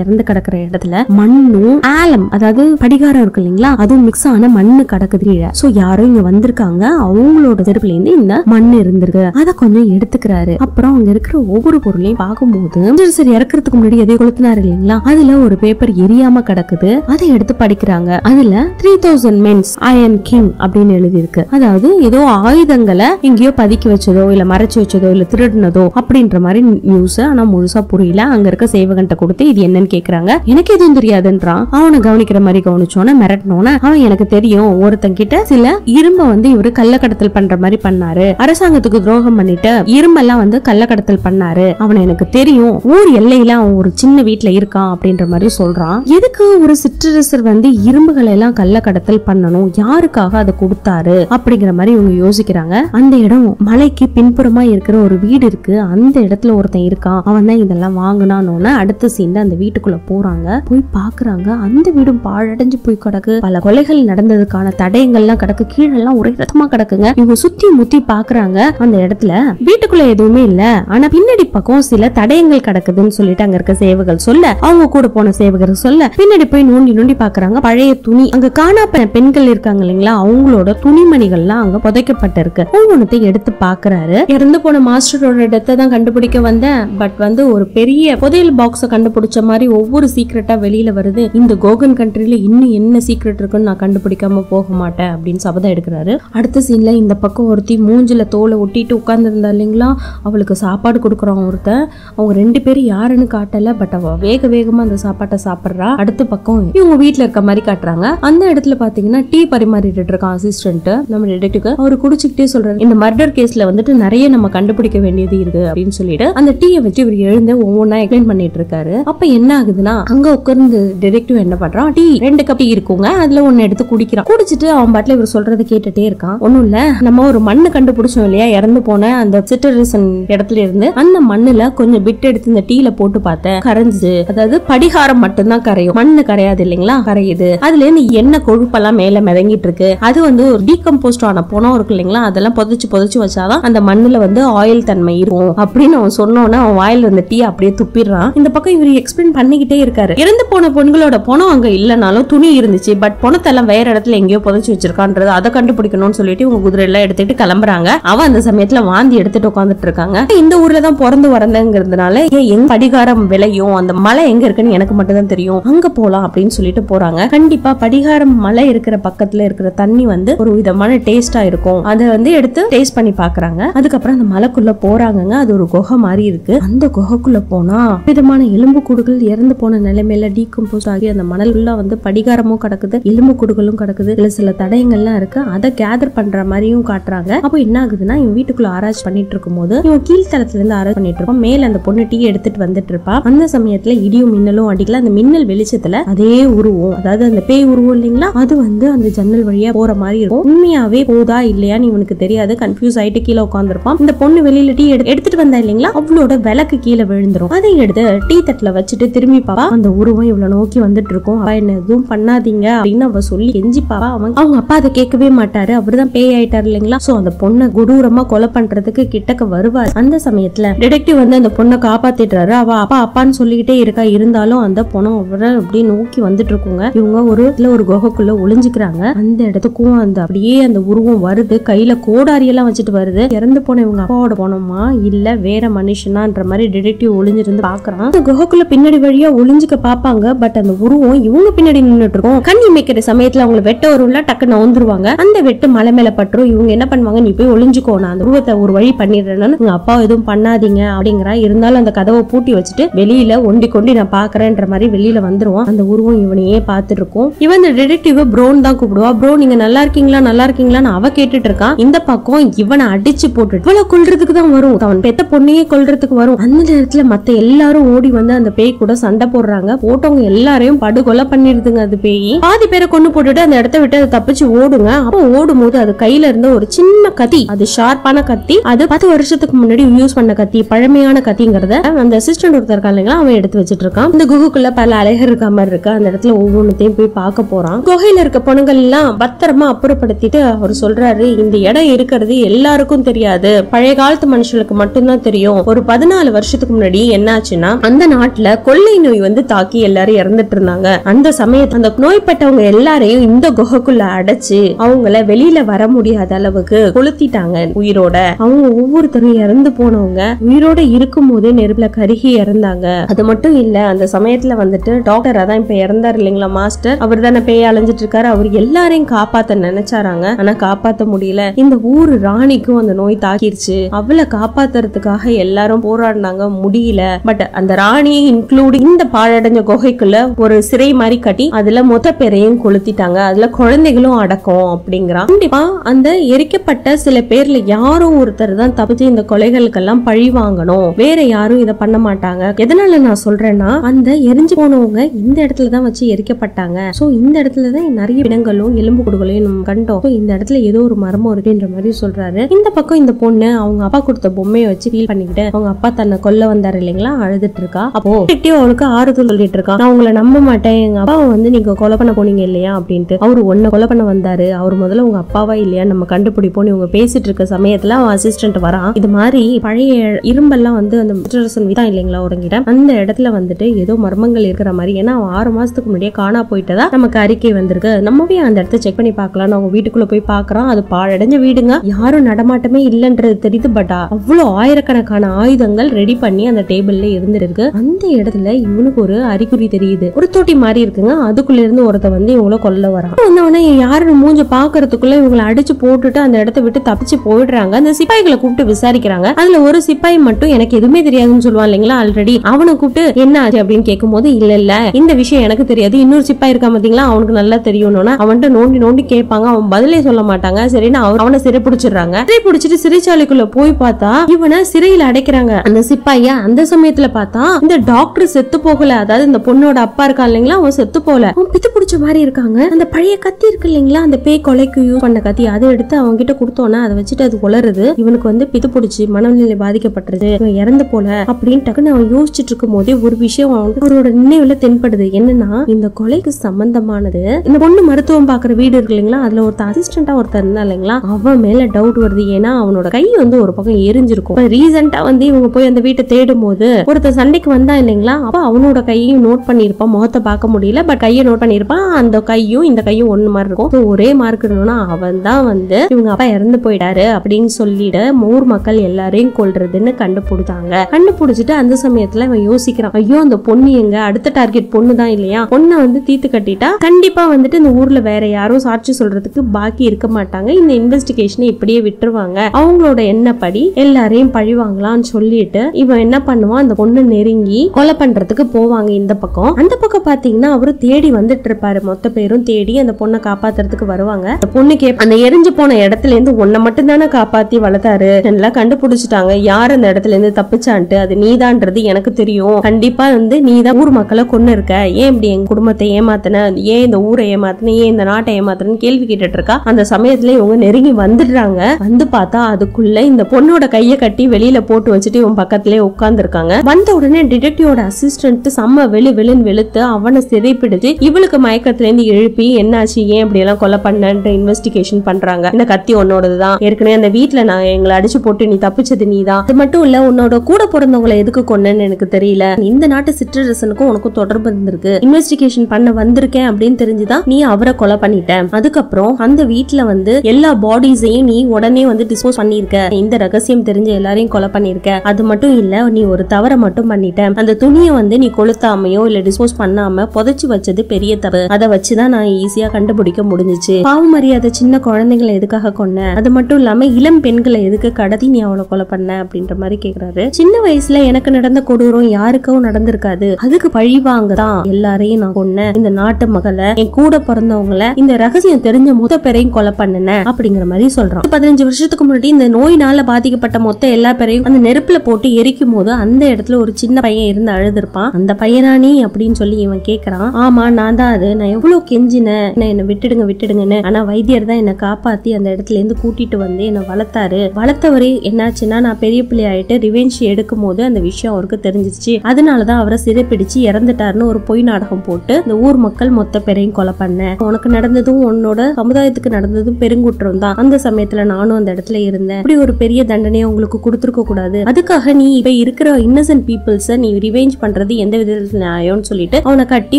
இறந்து கிடக்குற இடத்துல மண்ணும் ஆலம், அதாவது படிகாரம் இருக்கு இல்லைங்களா, அதுவும் மிக்ஸ் ஆன மண்ணு கிடக்குது. சோ யாரும் இங்க வந்திருக்காங்க. அவங்களோட தரப்புல இருந்து இந்த மண் இருந்திருக்கு. அதை கொஞ்சம் எடுத்துக்கிறாரு. அப்புறம் அங்க இருக்கிற ஒவ்வொரு பொருளையும் பார்க்கும்போது சரி இறக்குறதுக்கு முன்னாடி எதை கொளுத்தினாரு இல்லைங்களா, அதுல ஒரு பேப்பர் எரியாம கிடக்குது. அதை எடுத்து படிக்கிறாங்க. அதுல 3000 மென்ஸ் அயன் கிங் அப்படின்னு எழுதி இருக்கு. அதாவது ஏதோ ஆயுதங்களை எங்கேயோ பதுக்கி வச்சதோ இல்ல மறைச்சு வச்சதோ இல்ல திருடினதோ அப்படின்ற மாதிரி நியூஸ். ஆனா முழுசா புரியல. அங்க இருக்க சேவகன்ட்ட கொடுத்து இது என்னன்னு கேக்குறாங்க. எனக்கு எதுவும் தெரியாதுன்றான். அவனை கவனிக்கிற மாதிரி கவனிச்சோன்னு மிரட்டனோன்னு அவன் எனக்கு தெரியும், ஒருத்தங்கிட்ட சில இரும்ப வந்து இவரு கள்ளக்கடத்தல் பண்ற மாதிரி பண்ணாரு, அரசாங்கத்துக்கு துரோகம் பண்ணிட்டு இரும்பெல்லாம் வந்து கள்ளக்கடத்தல் பண்ணாரு, அவனை எனக்கு தெரியும், ஊர் எல்லையில அவன் ஒரு சின்ன வீட்டுல இருக்கான் அப்படின்ற மாதிரி சொல்றான். எதுக்கு ஒரு சிற்றரசர் வந்து இரும்புகளை எல்லாம் கள்ளக்கடத்தல் பண்ணணும், யாருக்காக அதை கொடுத்தாரு அப்படிங்கிற மாதிரி இவங்க யோசிக்கிறாங்க. அந்த இடம் மலைக்கு பின்புறமா இருக்கிற ஒரு வீடு இருக்கு. அந்த இடத்துல ஒருத்தன் இருக்கான், அவன் தான் இதெல்லாம் வாங்கினான்னு அடுத்த சீன்ல அந்த வீட்டுக்குள்ள போறாங்க. போய் பாக்குறாங்க. அந்த வீடும் பாழடைஞ்சு போய் கிடக்கு. பல கொலைகள் நடந்ததுக்கான தடயங்கள்லாம் கிடக்கு. கீழெல்லாம் ஒரே ரத்தமா கிடக்குங்க. இவங்க சுத்தி முத்தி பாக்குறாங்க. அந்த இடத்துல வீட்டுக்குள்ள எதுவுமே இல்ல, ஆனா பின்னாடி பக்கம் சில தடயங்கள் கிடக்குதுன்னு சொல்லிட்டு அங்க இருக்க சேவகர் சொல்ல, அவங்க கூட போன சேவகர் சொல்ல, பின்னாடி போய் நோண்டி நோண்டி பாக்குறாங்க. பழைய துணி, அங்க காணாப்ப பெண்கள் இருக்காங்க இல்லைங்களா, அவங்களோட துணிமணிகள்லாம் அங்க புதைக்கப்பட்டிருக்கு. ஒவ்வொன்றத்தையும் எடுத்து பாக்குறாரு. இறந்து போன மாஸ்டரோட டெத்தை தான் கண்டுபிடிக்க வந்தேன், பட் வந்து ஒரு பெரிய புதையல் பாக்ஸ கண்டுபிடிச்ச மாதிரி ஒவ்வொரு சீக்கிரட்டா வெளியில வருது. இந்த கோகன் கண்ட்ரில இன்னும் என்ன சீக்கிரட் இருக்குன்னு நான் கண்டுபிடிக்காம போக மாட்டேன் அப்படின்னு சபதம் எடுக்கிறாரு. அடுத்த சீன்ல இந்த பக்கம் ஒருத்தி மூஞ்சில தோலை ஒட்டிட்டு உட்கார்ந்து இருந்தா இல்லைங்களா, அவளுக்கு சாப்பாடு கொடுக்குறான் ஒருத்தன். அவங்க ரெண்டு பேரும் யாருன்னு காட்டல, பட் அவ வேக வேகமா அந்த சாப்பாட்டை சாப்பிடுறா. அடுத்த பக்கம் இவங்க வீட்டுல இருக்க மாதிரி காட்டுறாங்க. அந்த இடத்துல பாத்தீங்கன்னா டீ பரிமாறிட்டு இருக்கான் அசிஸ்டன்ட் நம்ம டிடெக்டிவ்க்கு. அவரு குடிச்சுக்கிட்டே சொல்றாரு, இந்த மர்டர் கேஸ்ல வந்துட்டு நிறைய நம்ம கண்டுபிடிக்க வேண்டியது இருக்கு அப்படின்னு சொல்லிட்டு அந்த டீயை வச்சு இவர் எழுந்து ஒவ்வொன்னா எக்ஸ்பிளைன் பண்ணிட்டு இருக்காரு. அப்ப என்ன ஆகுதுன்னா அங்க உட்கார்ந்து டிடெக்டிவ் என்ன பண்றான், டீ 2 கப் டீ இருக்குங்க, அதுல ஒண்ணு எடுத்து குடிக்கிறான். குடிச்சிட்டு அவன் பாட்டுல இவர் சொல்றதை கேட்டுட்டே இருக்கான். ஒண்ணும் இல்ல, நம்ம ஒரு மண்ணு கண்டுபிடிச்சோம் இல்லையா, இறந்து போன அந்த சிற்றரசன் இடத்துல இருந்து அந்த மண்ணுல கொஞ்சம் பிட் எடுத்து இந்த டீல போட்டு பார்த்தேன், கரைஞ்சு, அதாவது படிகாரம் மட்டும்தான் கரையும், மண்ணு கரையாது இல்லைங்களா, கரையுது. அதுல இருந்து என்ன கொழுப்பெல்லாம் மேல மிதங்கிட்டு இருக்கு, அது வந்து ஒரு டீகம்போஸ்ட் ஆன போனோம் இருக்கு இல்லைங்களா, அதெல்லாம் புதைச்சு புதைச்சு வச்சாதான் அந்த மண்ணுல வந்து ஆயில் தன்மை இருக்கும் அப்படின்னு அவன் சொன்னோன்னா அவன் வாயில இருந்த டீ அப்படியே துப்பிடுறான். இந்த பக்கம் இவர் எக்ஸ்பிளைன் பண்ணிக்கிட்டே இருக்காரு. இறந்து போன பொண்களோட பணம் அங்க இல்லனாலும் துணி இருந்துச்சு, பட் பணத்தெல்லாம் வேற இடத்துல எங்கேயோ புதைச்சு வச்சிருக்கான்றது அதை கண்டுபிடிக்கணும்னு சொல்லிட்டு இவங்க குதிரை எல்லாம் எடுத்துட்டு கிளம்புறாங்க. அவன் அந்த சமயத்துல வாந்தி எடுத்துட்டு உட்காந்துட்டு இருக்காங்க. இந்த ஊர்ல தான் பிறந்து வரந்தங்கிறதுனால எங்க படிகாரம் விளையும், அந்த மலை எங்க இருக்குன்னு எனக்கு மட்டும் தான் தெரியும், அங்க போலாம் அப்படின்னு சொல்லிட்டு போறாங்க. கண்டிப்பா படிகாரம் மலை இருக்கிற பக்கத்துல இருக்கிற தண்ணி வந்து ஒரு விதமான டேஸ்டா இருக்கும். அதை வந்து எடுத்து டேஸ்ட் பண்ணி பாக்குறாங்க. அதுக்கப்புறம் அந்த மலைக்குள்ள போறாங்க. அது ஒரு குகை மாதிரி இருக்கு. அந்த குகைக்குள்ள போனா விதமான எலும்பு கூடுகள் இறந்து போன நிலைமையில டீகம்போஸ் ஆகி அந்த மணல் உள்ள வந்து படிகாரமும் கிடக்குது, எலும்பு கூடுகளும் கிடக்குது, இல்ல சில தடயங்கள்லாம் இருக்கு. அதை கேதர் பண்ற மாதிரியும் காட்டுறாங்க. அப்போ என்ன ஆகுதுன்னா இவன் வீட்டுக்குள்ள ஆராய்ச்சி பண்ணிட்டு இருக்கும் போது இவன் கீழ்த்தளத்துல இருந்து ஆராய்ச்சி பண்ணிட்டு இருப்பான். மேல அந்த பொண்ணு டீ எடுத்துட்டு வந்துட்டு இருப்பா. அந்த சமயத்துல இடியும் மின்னலும் அடிக்கல. அந்த மின்னல் வெளிச்சத்துல அதே உருவம், அதாவது அந்த பேய் உருவம் இல்லைங்களா, அது வந்து அந்த ஜன்னல் வழியா போற மாதிரி இருக்கும். உண்மையாவே போதா இல்லையான்னு இவனுக்கு தெரியாது. கன்ஃபியூஸ் ஆயிட்டு கீழே உட்காந்துருப்பான். இந்த பொண்ணு வெளியில டீ எடுத்துட்டு வந்தா இல்லைங்களா, அவளோட விளக்கு கீழே விழுந்துரும். அதை எடுத்து டீ தட்டுல வச்சுட்டு திரும்பி பாப்பா. அந்த உருவம் இவ்வளவு நோக்கி வந்துட்டு இருக்கும். அவ என்ன எதுவும் பண்ணாதீங்க அப்படின்னு அவ சொல்லி கெஞ்சி பாப்பா. அவங்க அப்பா அதை கேட்கவே மாட்டாரு, அவருதான் பேய் ஆயிட்டாரு இல்லைங்களா. சோ அந்த பொண்ணை கொடூரமா கொலை பண்றதுக்கு கிட்டக்க வருவாரு. அந்த சமயத்துல டிடெக்டிவ் வந்து அந்த பொண்ணை காப்பாத்திட்டாரு. அவ அப்பா அப்பான்னு சொல்லிக்கிட்டே இருக்கா. இருந்தாலும் அந்த பொண்ணு அவரை அப்படியே நோக்கி வந்துட்டு இருக்குங்க. இவங்க ஒரு குகைக்குள்ள ஒளிஞ்சுக்கிறாங்க. அந்த இடத்துக்கும் அந்த அப்படியே அந்த உருவம் வருது. கையில கோடாரியெல்லாம் வச்சுட்டு வருது. இறந்து போன இவங்க அப்பாவோட போனோமா இல்ல வேற மனுஷனான்ற மாதிரி டிடெக்டிவ் ஒளிஞ்சிருந்து பாக்குறான். அந்த குகைக்குள்ள பின்னாடி வழியா ஒளிஞ்சுக்க பாப்பாங்க, பட் அந்த உருவம் இவங்க பின்னாடி நின்னுட்டு இருக்கும். கண் இமைக்கிற சமயத்துல அவங்க வெட்ட வரும்ல, டக்குன்னு நவுந்துருவாங்க. அந்த வெட்டு மலை மேல பற்றும். இவங்க என்ன பண்ணுவாங்க, நீ போய் ஒளிஞ்சுக்கோ, நான் அந்த உருவத்தை ஒரு வழி பண்ணிடுறேன்னு. உங்க அப்பா எதுவும் பண்ணாதீங்க அப்படிங்கிறா. இருந்தாலும் அந்த கதவை பூட்டி வச்சுட்டு வெளியில ஒண்டி கொண்டி நான் பாக்குறேன்ற மாதிரி வெளியில வந்துருவான். அந்த உருவம் இவனையே பண்ணியே பாத்துட்டு இருக்கோம். இவன் இந்த டிடெக்டிவ் ப்ரோன் தான் கூப்பிடுவா. ப்ரோ நீங்க நல்லா இருக்கீங்களா நல்லா இருக்கீங்களான்னு அவ கேட்டுட்டு இருக்கா. இந்த பக்கம் இவனை அடிச்சு போட்டு இவளை கொல்றதுக்கு தான் வரும், அவன் பெத்த பொண்ணையே கொல்றதுக்கு வரும். அந்த நேரத்துல மத்த எல்லாரும் ஓடி வந்து அந்த பேய் கூட சண்டை போடுறாங்க. போட்டவங்க எல்லாரையும் படுகொலை பண்ணிடுதுங்க அது பேய். பாதி பேரை கொண்டு போட்டுட்டு அந்த இடத்த விட்டு அதை தப்பிச்சு ஓடுங்க. அப்போ ஓடும் போது அது கையில இருந்த ஒரு சின்ன கத்தி, அது ஷார்ப்பான கத்தி, அது 10 வருஷத்துக்கு முன்னாடி யூஸ் பண்ண கத்தி, பழமையான கத்திங்கிறத அந்த அசிஸ்டன்ட் ஒருத்தர் காலைங்களா அவன் எடுத்து வச்சிட்டு இருக்கான். இந்த குகைக்குள்ள பல அலைகள் இருக்க மாதிரி இருக்கு. அந்த இடத்துல ஒவ்வொன்றுத்தையும் போய் பார்க்க போறான். குகையில இருக்க பொண்ணுகள் எல்லாம் பத்திரமா அப்புறப்படுத்திட்டு அவர் சொல்றாரு, இந்த இடம் இருக்கிறது எல்லாருக்கும் தெரியாது, பழைய காலத்து மனுஷனுக்கு மட்டும்தான் தெரியும். ஒரு 14 வருஷத்துக்கு முன்னாடி என்னாச்சுன்னா அந்த நாட்டுல கொள்ளை நோய் வந்து தாக்கி எல்லாரும் இறந்துட்டு இருந்தாங்க. அந்த சமயத்துல அந்த நோய்பட்டவங்க எல்லாரையும் இந்த குகைக்குள்ள அடைச்சு அவங்கள வெளியில வர முடியாத அளவுக்கு கொளுத்திட்டாங்க உயிரோட. அவங்க ஒவ்வொருத்தரும் இறந்து போனவங்க உயிரோட இருக்கும் போதே நெருப்புல கருகி இறந்தாங்க. அது மட்டும் இல்ல, அந்த சமயத்துல வந்துட்டு டாக்டர் அதான் இப்ப இறந்தாரு இல்லைங்களா மாஸ்டர், அவர் தானே பேய் அலைஞ்சிட்டு இருக்காரு, அவர் எல்லாரையும் காப்பாத்த நினைச்சாராங்க. ஆனா காப்பாத்த முடியல. இந்த ஊரு ராணிக்கும் அந்த நோய் தாக்கிருச்சு. அவளை காப்பாத்துறதுக்காக எல்லாரும் போராடினாங்க, முடியல. பட் அந்த ராணியை இன்க்ளூட் இந்த பாழடைஞ்ச குகைக்குள்ள ஒரு சிறை மாதிரி கட்டி அதுல மொத்த பேரையும் கொளுத்திட்டாங்க. அதுல குழந்தைகளும் அடக்கம் அப்படிங்கிறான். கண்டிப்பா அந்த எரிக்கப்பட்ட சில பேர்ல யாரோ ஒருத்தர் தான் தப்பிச்சு இந்த கொலைகளுக்கெல்லாம் பழி வாங்கணும், வேற யாரும் இதை பண்ண மாட்டாங்க. எதனால நான் சொல்றேன்னா அந்த எரிஞ்சு போனவங்க இந்த இடத்துலதான் வச்சு எரிக்கப்பட்டாங்க. சோ இந்த இடத்துலதான் நிறைய இடங்களும் எலும்பு குடுகளையும் நம்ம கண்டோம். இந்த இடத்துல ஏதோ ஒரு மர்மம் இருக்குன்ற மாதிரி சொல்றாரு. இந்த பக்கம் இந்த பொண்ணு அவங்க அப்பா கொடுத்த பொம்மையை வச்சு ஃபீல் பண்ணிக்கிட்டு அவங்க அப்பா தன்னை கொல்ல வந்தாரு இல்லைங்களா அழுதுட்டு இருக்கா. அப்போ அவளுக்கு ஆறுதல் சொல்லிட்டு இருக்கா, நான் உங்களை நம்ப மாட்டேன், எங்க அப்பாவை வந்து நீங்க கொலை பண்ண போனீங்க இல்லையா அப்படின்ட்டு. அவரு ஒன்ன கொலை பண்ண வந்தாரு, அவர் முதல்ல உங்க அப்பாவா இல்லையா நம்ம கண்டுபிடிப்போம். இவங்க பேசிட்டு இருக்க சமயத்துல அவன் அசிஸ்டன்ட் வரான். இது மாதிரி பழைய இரும்பெல்லாம் வந்து அந்த தான் இல்லைங்களா உறங்கிட்ட அந்த இடத்துல வந்துட்டு ஏதோ மர்மங்கள் இருக்கிற மாதிரி. ஏன்னா அவன் 6 மாசத்துக்கு முன்னாடியே காணா போயிட்டதா நமக்கு அறிக்கை வந்திருக்கு. நம்மவே அந்த இடத்த செக் பண்ணி பாக்கலாம். அவங்க வீட்டுக்குள்ள போய் பாக்குறான். அது பாழடைஞ்ச வீடுங்க, யாரும் நடமாட்டமே இல்லைன்றது தெரியுது. பட் அவ்வளவு ஆயிரக்கணக்கான ஆயுதங்கள் ரெடி பண்ணி அந்த டேபிள்ல இருந்துருக்கு. அந்த இடத்துல இவனுக்கு ஒரு அறிகுறி தெரியுது. ஒரு தொட்டி மாதிரி இருக்குங்க, அதுக்குள்ள இருந்து ஒருத்த வந்து இவங்கள கொல்ல வரான். வந்தவனே யாருன்னு மூஞ்ச பாக்குறதுக்குள்ள இவங்களை அடிச்சு போட்டுட்டு அந்த இடத்த விட்டு தப்பிச்சு போயிடுறாங்க. அந்த சிப்பாய்களை கூப்பிட்டு விசாரிக்கிறாங்க. அதுல ஒரு சிப்பாய் மட்டும் எனக்கு எதுவுமே தெரியாதுன்னு சொல்லுவான் இல்லைங்களா ஆல்ரெடி. அவனை கூப்பிட்டு என்ன ஆச்சு அப்படின்னு கேட்கும் போது இல்ல இல்ல இந்த விஷயம் எனக்கு தெரியாது, இன்னொரு சிப்பாய் இருக்கா பாத்தீங்களா அவனுக்கு நல்லா தெரியும்னு அவன்கிட்ட நோண்டி நோண்டி கேட்பாங்க. அவன் பதிலே சொல்ல மாட்டாங்க. சரின்னு அவனை சிறை பிடிச்சிடுறாங்க. சிறை பிடிச்சிட்டு சிறைச்சாலைக்குள்ள போய் பார்த்தா இவனை சிறையில அடைக்கிறாங்க அந்த சிப்பாய. அந்த சமயத்துல பார்த்தா இந்த டாக்டர் செத்து போகல, அதாவது இந்த பொண்ணோட அப்பா இருக்கா இல்லைங்களா அவன் செத்து போல, அவன் பித்து பிடிச்ச மாதிரி இருக்காங்க. அந்த பழைய கத்தி இருக்கு இல்லைங்களா அந்த பேய் கொலைக்கு யூஸ் பண்ண கத்தி, அதை எடுத்து அவங்க கிட்ட கொடுத்தோன்னா அதை வச்சுட்டு அது கொளருது. இவனுக்கு வந்து பித்து பிடிச்சி மனநிலை பாதிக்கப்பட்டது, இவன் இறந்து போல அப்படின்னு டக்குன்னு அவன் யோசிச்சுட்டு இருக்கும் போதே ஒரு விஷயம் அவனுக்கு அவரோட நினைவுல தென்படுது. என்னன்னா இந்த கொலைக்கு சம்பந்தமானது இந்த பொண்ணு மருத்துவம் பாக்குற வீடு இருக்கு இல்லைங்களா அதுல ஒருத்தர் அசிஸ்டண்டா ஒருத்தர் இருந்தா இல்லைங்களா அவன் மேல டவுட் வருது. ஏன்னா அவனோட கை வந்து ஒரு பக்கம் எரிஞ்சிருக்கும். ரீசெண்டா வந்து இவங்க போய் அந்த வீட்டை தேடும் போது ஒருத்தர் சண்டைக்கு வந்தா இல்லைங்களா அப்ப அவனோட கையையும் நோட் பண்ணிருப்பான். முகத்தை பார்க்க முடியல பட் கையை நோட் பண்ணிருப்பான். அந்த கையும் இந்த கையும் ஒண்ணு மாதிரி இருக்கும், ஒரே மார்க் இருக்கணும்னா அவன் தான் வந்து இவங்க அப்பா இறந்து போயிட்டாரு அப்படின்னு சொல்லிட்டு ஊர் மக்கள் எல்லாரையும் கொல்றதுன்னு கண்டுபிடிச்சாங்க. கண்டுபிடிச்சிட்டு அந்த சமயத்துல அவன் யோசிக்கிறான், ஐயோ அந்த பொண்ணு எங்க அடுத்த டார்கெட் பொண்ணு தான் இல்லையா, பொண்ணை வந்து தீத்து கட்டிட்டா கண்டிப்பா வந்துட்டு இந்த ஊர்ல வேற யாரும் சாட்சி சொல்றதுக்கு பாக்கி இருக்க மாட்டாங்க, இந்த இன்வெஸ்டிகேஷனை இப்படியே விட்டுருவாங்க, அவங்களோட எண்ணப்படி எல்லாரையும் பழிவாங்களான்னு சொல்லிட்டு இவன் என்ன பண்ணுவான் அந்த பொண்ணு நெருங்கி கொலை பண்றதுக்கு போவாங்க. இந்த பக்கம் அந்த பக்கம் பாத்தீங்கன்னா அவரு தேடி வந்துட்டு இருப்பாரு, மொத்த பேரும் தேடி அந்த பொண்ணை காப்பாத்துறதுக்கு வருவாங்க. அந்த பொண்ணுக்கு அந்த எரிஞ்சு போன இடத்துல இருந்து ஒன்ன மட்டும் தானே காப்பாத்தி வளர்த்தாரு, எல்லாம் கண்டுபிடிச்சிட்டாங்க, யார் அந்த இடத்துல இருந்து தப்பிச்சான்ட்டு அது நீதான்றது எனக்கு தெரியும், கண்டிப்பா வந்து நீதான் ஊர் மக்களை கொன்னு இருக்க, ஏன் இப்படி என் குடும்பத்தை ஏமாத்தின, ஏன் இந்த ஊரை ஏமாத்தின, ஏன் இந்த நாட்டை ஏமாத்தினு கேள்வி கேட்டுட்டு இருக்கா. அந்த சமயத்துல இவங்க நெருங்கி வந்துடுறாங்க. வந்து பார்த்தா அதுக்குள்ள இந்த பொண்ணோட கையை கட்டி வெளியில போட்டு வச்சுட்டு இவன் பக்கத்திலே உட்கார்ந்து இருக்காங்க. வந்த உடனே டிடெக்டிவோட அசிஸ்டன்ட் செம்ம வெளி வெளின்னு வெளுத்து அவனை சிறைப்பிடிச்சு இவளுக்கு மயக்கத்துல இருந்து எழுப்பி என்னாச்சு ஏன் இப்படி எல்லாம் கொலை பண்ணன்ற இன்வெஸ்டிகேஷன் பண்றாங்க. இந்த கத்தி உன்னோடதுதான், ஏற்கனவே அந்த வீட்டுல நான் எங்களை அடிச்சு போட்டு நீ தப்பிச்சது நீதான், அது மட்டும் இல்ல உன்னோட கூட பிறந்தவங்களை எதுக்கு கொன்னேன்னு எனக்கு தெரியல, இந்த நாட்டு சிற்றரசனுக்கும் உனக்கும் தொடர்பு இருந்திருக்கு, இன்வெஸ்டிகேஷன் பண்ண வந்திருக்கேன் அப்படின்னு தெரிஞ்சுதான் நீ அவரை கொலை பண்ணிட்ட, அதுக்கப்புறம் அந்த வீட்டுல வந்து எல்லா பாடிஸையும் நீ உடனே வந்து டிஸ்போஸ் பண்ணிருக்க, இந்த ரகசியம் தெரிஞ்ச எல்லாரையும் கொலை பண்ணிருக்க, அது மட்டும் இல்ல நீ ஒரு தவற மட்டும் பண்ணிட்ட, அந்த துணியை வந்து நீ கொளுத்தாமையோ இல்ல டிஸ்போஸ் பண்ணாம புதைச்சு வச்சது பெரிய தப்பு, அதை வச்சுதான் நான் ஈஸியா கண்டுபிடிக்க முடிஞ்சிச்சு, பாவம் மரியாதை சின்ன குழந்தைங்களை எதுக்காக கொன்ன, அது மட்டும் இல்லாம இளம் பெண்களை எதுக்கு கடத்தி நீ அவளை கொலை பண்ண அப்படின்ற மாதிரி கேக்குறாரு. சின்ன வயசுல எனக்கு நடந்த கொடூரம் யாருக்கும் நடந்திருக்காது, அதுக்கு பழிவாங்க தான் எல்லாரையும் நான் கொன்ன இந்த நாட்டு மகளை என் கூட பிறந்தவங்கள இந்த ரகசியம் தெரிஞ்ச மொத்த பேரையும் கொலை பண்ணன அப்படிங்கிற மாதிரி சொல்றான். 15 வருஷத்துக்கு முன்னாடி இந்த நோயினால பாதிக்கப்பட்ட மொத்த எல்லா பேரையும் அந்த நெருப்புல போட்டு எரிக்கும் போது அந்த இடத்துல ஒரு சின்ன பையன் இருந்து அழுதுருப்பான். அந்த பையனானே அப்படின்னு சொல்லி இவன் கேக்குறான். ஆமா நான் தான் அது, நான் எவ்வளவு கெஞ்சினேன், என்ன விட்டுடுங்க விட்டுடுங்கன்னு. ஆனா வைத்தியர் தான் என்னை காப்பாத்தி அந்த இடத்துல இருந்து கூட்டிட்டு வந்து என்னை வளர்த்தாரு. வளர்த்தவரே என்னாச்சுன்னா நான் பெரிய பிள்ளை ஆயிட்டு ரிவெஞ்ச் எடுக்கும் போது அந்த விஷயம் அவருக்கு தெரிஞ்சிச்சு. அதனாலதான் அவரை சிறைப்பிடிச்சு இறந்துட்டாருன்னு ஒரு பொய் நாடகம் போட்டு இந்த ஊர் மக்கள் மொத்த பேரையும் கொலை பண்ண. உனக்கு நடந்ததும் உன்னோட சமுதாயத்துக்கு நடந்ததும் பெருங்குற்றம் தான். அந்த சமயத்துல நானும் அந்த இடத்துல இருந்தேன். இப்படி ஒரு பெரிய தண்டனையை உங்களுக்கு கொடுத்துருக்க கூடாது. அதுக்காக நீ இப்ப இருக்கிற இன்னசென்ட் பீப்புள்ஸ நீ ரிவெஞ்ச் பண்றது எந்த விதத்துல நியாயம்னு சொல்லிட்டு அவனை கட்டி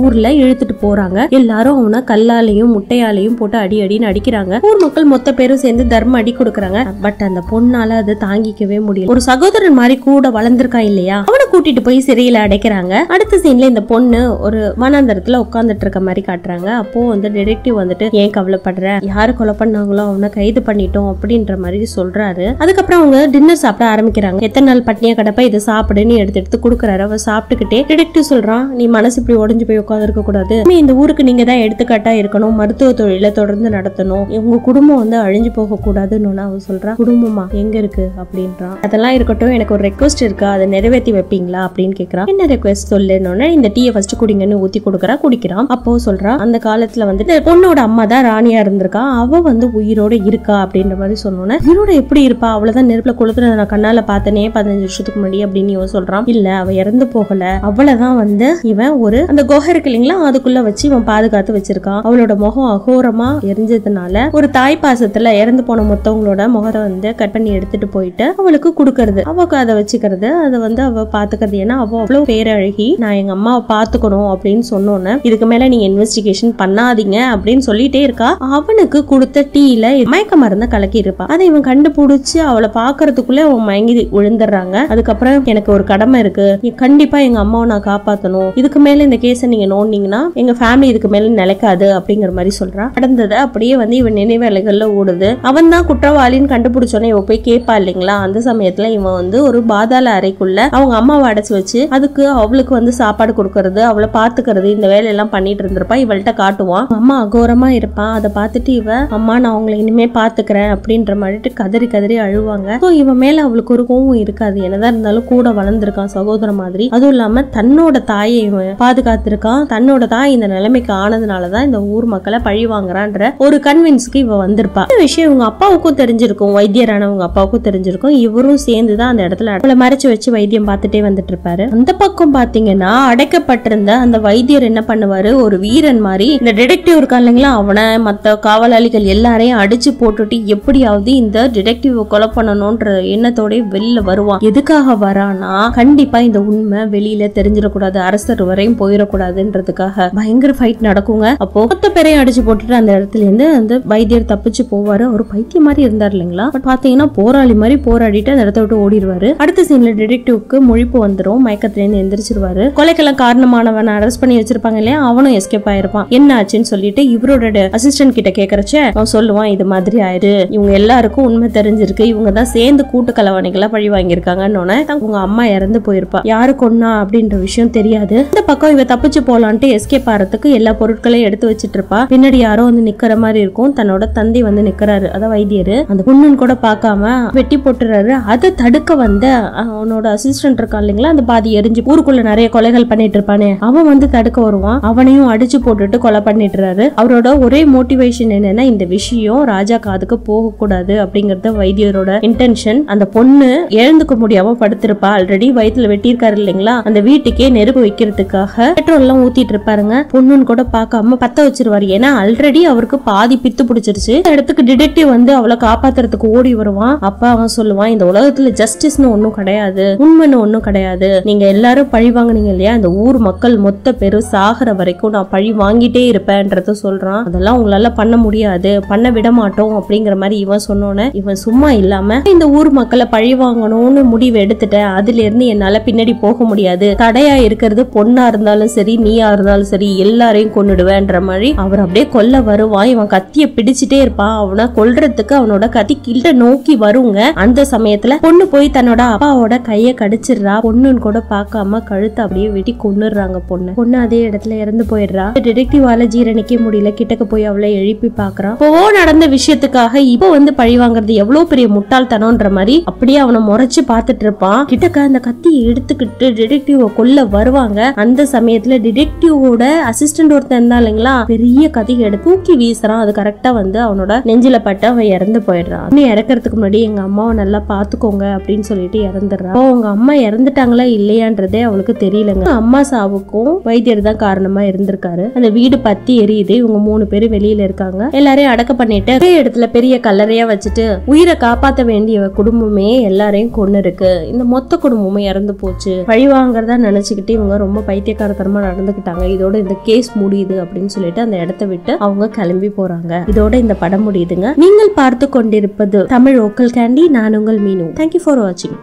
ஊர்ல இழுத்துட்டு போறாங்க. எல்லாரும் அவனை கல்லாலையும் முட்டையாலையும் போட்டு அடி அடின்னு அடிக்கிறாங்க. ஊர் மக்கள் மொத்த பேரும் சேர்ந்து தர்ம அடி கொடுக்கறாங்க. பட் அந்த பொண்ணால அதை தாங்கிக்கவே முடியல. ஒரு சகோதரன் மாதிரி கூட வளர்ந்துருக்கான் இல்லையா, அவனை கூட்டிட்டு போய் சிறையில அடைக்கிறாங்க. அடுத்த சீன்ல இந்த பொண்ணு ஒரு வனாந்தரத்துல உட்கார்ந்துட்டு இருக்க மாதிரி காட்டுறாங்க. அப்போ வந்து டிடெக்டிவ் வந்துட்டு ஏன் கவலைப்படுற, யாரு கொலை பண்ணாங்களோ அவனை கைது பண்ணிட்டோம் அப்படின்ற மாதிரி சொல்றாரு. அதுக்கப்புறம் அவங்க டின்னர் சாப்பிட ஆரம்பிக்கிறாங்க. எத்தனை நாள் பட்னியா கிடப்பா, இதை சாப்பிடுன்னு எடுத்து கொடுக்கறாரு. அவ சாப்பிட்டுக்கிட்டே டிடெக்டிவ் சொல்றான், நீ மனசு இப்படி உடஞ்சு போய் உட்காந்துருக்க கூடாது. இந்த ஊருக்கு நீங்க தான் எடுத்துக்காட்டா இருக்கணும். மருத்துவ தொழில தொடர்ந்து நடத்தணும். உங்க குடும்பம் வந்து அழிஞ்சு போக கூடாதுன்னு அவ சொல்றா. குடும்பமா எங்க இருக்கு அப்படின்றான். அதெல்லாம் இருக்கட்டும், எனக்கு ஒரு ரெக்வஸ்ட் இருக்கா, அதை நிறைவேற்றி வைப்பீங்களா அப்படின்னு கேக்குறான். என்ன ரெக்வஸ்ட் சொல்லுன்னு இந்த டீயை ஃபர்ஸ்ட் குடிங்கன்னு ஊத்தி கொடுக்கறா. குடிக்கிறான். அப்போ சொல்றான், அந்த காலத்துல வந்து பொண்ணோட அம்மா தான் ராணியா இருந்திருக்கா, அவ வந்து உயிரோட இருக்கா அப்படின்ற மாதிரி சொன்னோன்னே உயிரோட எப்படி இருப்பா, அவ்வளவுதான் நெருப்புல கொளுத்துல நான் கண்ணால பார்த்தனே 15 வருஷத்துக்கு முன்னாடி அப்படின்னு இவன் சொல்றான். இல்ல அவ இறந்து போகல, அவ்வளவுதான் வந்து இவன் ஒரு அந்த குகை இருக்கு இல்லைங்களா, அதுக்குள்ள வச்சு இவன் பாதுகாத்து வச்சிருக்கான். அவளோட முகம் அகோரமா எரிஞ்சதுனால ஒரு தாய் பாசத்துல இறந்து போன மொத்தவங்களோட முகத்தை வந்து கட் பண்ணி எடுத்துட்டு போயிட்டு அவளுக்கு கொடுக்கறது, அவளுக்கு அதை வச்சுக்கிறது, அதை வந்து அவ பாத்துக்கிறது. ஏன்னா அவ அவ்வளவு பேரழகி, நான் எங்க அம்மாவை பாத்துக்கணும் அப்படின்னு சொன்னோன்னு இதுக்கு மேல நீங்க இன்வெஸ்டிகேஷன் பண்ணாதீங்க அப்படின்னு சொல்லிட்டே இருக்கா. அவனுக்கு கொடுத்த டீல மயக்க மருந்த கலக்கி இருப்பா. அதை இவன் கண்டுபிடிச்சு அவளை பாக்குறதுக்குள்ள அவன் மயங்கி விழுந்துடுறாங்க. அதுக்கப்புறம் எனக்கு ஒரு கடமை இருக்கு, கண்டிப்பா எங்க அம்மாவை நான் காப்பாத்தணும். இதுக்கு மேல இந்த கேஸ நீங்க நோண்டிங்கன்னா எங்க ஃபேமிலி இதுக்கு மேல நிலைக்காது அப்படிங்கிற மாதிரி சொல்றான். நடந்ததை அப்படியே வந்து இவன் நினைவேலைகள்ல ஓடுது. அவன் தான் குற்றவாளின்னு கண்டுபிடிச்சோன்னே இவ போய் கேட்பா இல்லைங்களா. அந்த சமயத்துல இவன் வந்து ஒரு பாதாள அறைக்குள்ள அவங்க அம்மாவை அடைச்சு வச்சு அதுக்கு அவளுக்கு வந்து சாப்பாடு கொடுக்கறது, அவளை பாத்துக்கிறது, இந்த வேலையெல்லாம் பண்ணிட்டு இருந்திருப்பா. இவள்கிட்ட காட்டுவான். அம்மா அகோரமா இருப்பான். அதை பார்த்துட்டு இவ அம்மா நான் அவங்களை இனிமே பாத்துக்கிறேன் அப்படின்ற மாதிரி கதறி கதறி அழுவாங்க. இவன் மேல அவளுக்கு ஒரு கோவம் இருக்காது. என்னதான் இருந்தாலும் கூட வளர்ந்துருக்கான் சகோதர மாதிரி. அதுவும் இல்லாம தன்னோட தாயை பாதுகாத்திருக்கான். தன்னோட தாய் இந்த நிலைமைக்கு ஆனதுனாலதான் இந்த ஊர் மக்களை பழி வாங்குறான்ற ஒரு கன்வின்ஸ்க்கு இவ வந்திருப்பா. இந்த விஷயம் இவங்க அப்பாவுக்கும் தெரிஞ்சிருக்கும், வைத்தியரானவங்க அப்பாவுக்கும் தெரிஞ்சிருக்கும். இவரும் சேர்ந்துதான் அந்த இடத்துல அவளை மறைச்சு வச்சு வைத்தியம் பார்த்துட்டே வந்துட்டு இருப்பாரு. அந்த பக்கம் பாத்தீங்கன்னா அடைக்கப்பட்டிருந்த அந்த வைத்தியர் என்ன பண்ணுவாரு, ஒரு வீரன் மாதிரி இந்த டிடெக்டிவ் இருக்கான் இல்லைங்களா, அவனை மத்த காவலாளிகள் எல்லாரையும் அடிச்சு போட்டுட்டு எப்படியாவது இந்த டிடெக்டிவ் கொலை பண்ணணும்ன்ற எண்ணத்தோட வெளியில வருவான். எதுக்காக வரானா, கண்டிப்பா இந்த உண்மை வெளியில தெரிஞ்சிடக்கூடாது, அரசர் வரையும் போயிடக்கூடாதுன்றதுக்காக பயங்கர ஃபைட் நடக்குங்க. அப்போ மொத்த பேரையும் அடிச்சு போட்டுட்டு அந்த இடத்துல இருந்து அந்த வைத்தியர் தப்பிச்சு போவாரு. ஒரு பைத்தியம் மாதிரி இருந்தார் இல்லைங்களா. பட் பாத்தீங்கன்னா போராளி மாதிரி போராடிட்டு அந்த இடத்த விட்டு ஓடிடுவாரு. அடுத்த சீன்ல டிடெக்டிவ்க்கு முழிப்பு வந்துடும். மயக்கத்துல இருந்து எந்திரிச்சிருவாரு. கொலைக்கெல்லாம் காரணமானவன் அரெஸ்ட் பண்ணி வச்சிருப்பாங்க இல்லையா, அவனும் எஸ்கேப் ஆயிருப்பான். என்ன ஆச்சுன்னு சொல்லிட்டு இவரோட அசிஸ்டன்ட் கிட்ட கேக்குறச்ச அவன் சொல்லுவான், இது மாதிரி ஆயிரு, இவங்க எல்லாருக்கும் உண்மை தெரிஞ்சிருக்கு, இவங்க தான் சேர்ந்து கூட்டு கலவாணிகளை பழி வாங்கியிருக்காங்கன்னு. உங்க அம்மா இறந்து போயிருப்பா, யாரு கொன்னா அப்படின்ற விஷயம் தெரியாது. இந்த பக்கம் இவ தப்பிச்சு போலான்ட்டு எஸ்கேப் ஆறதுக்கு எல்லா பொருட்களையும் எடுத்து வச்சிட்டு இருப்பா. பின்னாடி யாரோ வந்து நிக்கிற மாதிரி இருக்கும். தன்னோட தந்தை வந்து நிக்கிறாரு, அத வைத்தியரு. அந்த பொண்ணுன்னு கூட பாக்காம வெட்டி போட்டுறாரு. அதை தடுக்க வந்த அவனோட அசிஸ்டன்ட் இருக்கான் இல்லைங்களா, அந்த பாதி எரிஞ்சு ஊருக்குள்ள நிறைய கொலைகள் பண்ணிட்டு இருப்பானே அவன் வந்து தடுக்க வருவான். அவனையும் அடிச்சு போட்டுட்டு கொலை பண்ணிட்டுறாரு. அவரோட ஒரே மோட்டிவேஷன் என்னன்னா இந்த விஷயம் ராஜா காதுக்கு போக கூடாது அப்படிங்கறத வைத்தியரோட இன்டென்ஷன். அந்த பொண்ணு எழுந்துக்க முடியாம படுத்திருப்பா. ஆல்ரெடி வயிற்றுல வெட்டியிருக்காரு இல்லைங்களா, அந்த வீட்டுக்கே நெருப்பு வைக்கிறதுக்காக பெட்ரோல் எல்லாம் ஊத்திட்டு இருப்பாருங்க. பொண்ணுன்னு கூட பாக்காம பத்த வச்சிருவாரு. ஏன்னா ஆல்ரெடி அவருக்கு பாதி பித்து பிடிச்சிருச்சு. இடத்துக்கு டிடெக்டிவ் வந்து அவளை காப்பாத்துறதுக்கு ஓடி வருவான். அப்ப அவன் சொல்லுவான், இந்த உலகத்துல ஜஸ்டிஸ்னு ஒண்ணும் கிடையாது, உண்மைன்னு ஒண்ணும் கிடையாது. நீங்க எல்லாரும் பழி வாங்கினீங்க இல்லையா, இந்த ஊர் மக்கள் மொத்த பேரும் சாகிற வரைக்கும் நான் பழி வாங்கிட்டே இருப்பேன்றத சொல்றான். அதெல்லாம் உங்களால பண்ண முடியாது, பண்ண விட மாட்டோம் அப்படிங்கிற மாதிரி இவன் சொன்னோன்னு இவன் சும்மா இல்லாம இந்த ஊர் மக்களை பழி வாங்கணும்னு முடிவு எடுத்துட்டேன், அதுல இருந்து என்னால பின்னாடி போக முடியாது, தடையா இருக்கிறது பொண்ணா இருந்தாலும் சரி நீயா இருந்தாலும் சரி எல்லாரையும் கொன்னுடுவேன்ற மாதிரி அவர் அப்படியே கொல்ல வருவான். இவன் கத்திய பிடிச்சிட்டே இருப்பான். அவனை கொல்றதுக்கு அவனோட கத்தி கீழ நோக்கி வருங்க. அந்த சமயத்துல பொண்ணு போய் தன்னோட அப்பாவோட கைய கடிச்சிடுறா. பொண்ணுன்னு கூட பாக்காம கழுத்து அப்படியே வெட்டி கொன்னுடுறாங்க பொண்ணு. பொண்ணு அது அதே இடத்துல இறந்து போயிடுறா. டிடெக்டிவால ஜீரணிக்க முடியல, கிட்டக்க போய் அவளை எழுப்பி பாக்குறான். போவோ நடந்த விஷயத்துக்காக இப்போ வந்து பழி வாங்குறது எவ்வளவு பெரிய முட்டாள்தனம்ன்ற மாதிரி அப்படியே அவனை முறைச்சு பாத்துட்டு இருப்பான். கிட்டக்க அந்த கத்தியை எடுத்துக்கிட்டு டிடெக்டிவ கொல்ல வருவாங்க. அந்த சமயத்துல டிடெக்டிவோட அசிஸ்டன்ட் ஒருத்தன் இருந்தா இல்லைங்களா, பெரிய கதையை எடுத்து தூக்கி வீசுறான். அது கரெக்டா வந்து அவனோட நெஞ்சில பட்டு அவன் இறந்து போயிடுறான். இன்னும் இறக்குறதுக்கு முன்னாடி எங்க அம்மாவை நல்லா பாத்துக்கோங்க அப்படின்னு சொல்லிட்டு இறந்துடுறான். அவங்க அம்மா இறந்துட்டாங்களா இல்லையான்றதே அவளுக்கு தெரியலங்க. அம்மா சாவுக்கும் வைத்தியர் தான் காரணமா இருந்திருக்காரு. அந்த வீடு பத்தி எரியுது. இவங்க 3 பேர் வெளியில இருக்காங்க. எல்லாரையும் அடக்க பண்ணிட்டு இடத்துல பெரிய கல்லறையா வச்சுட்டு உயிரை காப்பாற்ற வேண்டிய குடும்பமே எல்லாரையும் கொண்டு இருக்கு. இந்த மொத்த குடும்பமே இறந்து போச்சு. பழி வாங்கறதா நினைச்சுக்கிட்டு இவங்க ரொம்ப பைத்தியக்காரத்தனமா நடந்துகிட்டாங்க. இதோட இந்த கேஸ் முடியுது அப்படின்னு சொல்லிட்டு அந்த இடத்த விட்டு அவங்க கிளம்பி போறாங்க. இதோட இந்த படம் முடியுதுங்க. நீங்கள் பார்த்து கொண்டிருப்பது தமிழ் வோக்கல் கேண்டி. நான் உங்கள் மீனு. தேங்க்யூ ஃபார் வாட்சிங்.